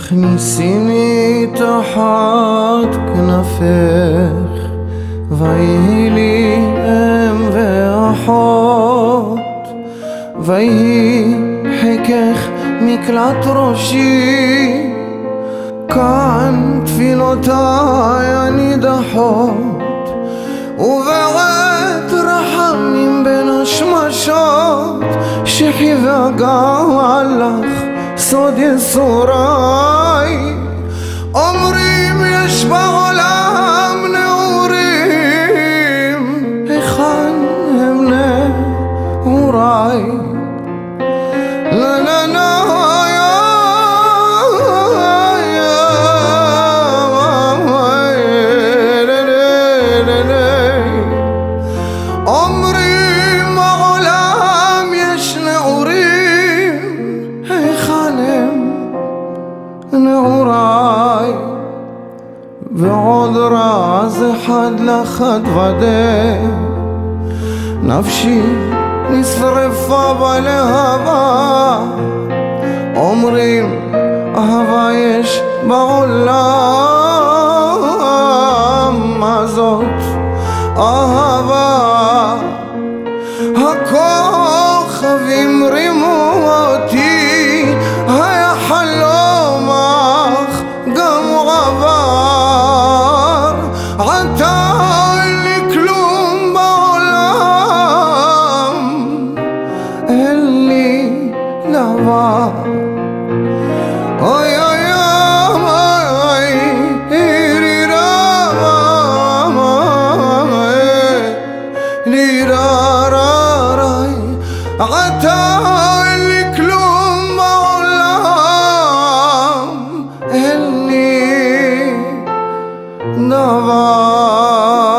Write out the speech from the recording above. מכניסים מתחת כנפך ויהי לי אם ואחות ויהי חיקך מקלט ראשי כאן תפילותיי הנידחות ובעת רחמים בין השמשות שחיווה גאה לך סוד יסוריי אומרים יש בעולם נעורים היכן הם נעוריי אומרים בעולם יש נעורים היכן הם נעוריי ועוד רז אחד לך תוודא נפשי נשרפה בלהבה אומרים אהבה יש בעולם הזאת אהבה הכוכבים רימו אותי היה חלום אך גם הוא עבר עתה אין לי כלום בעולם אין לי דבר אוי אוי عتا اللي كلوم بعلام اللي نبع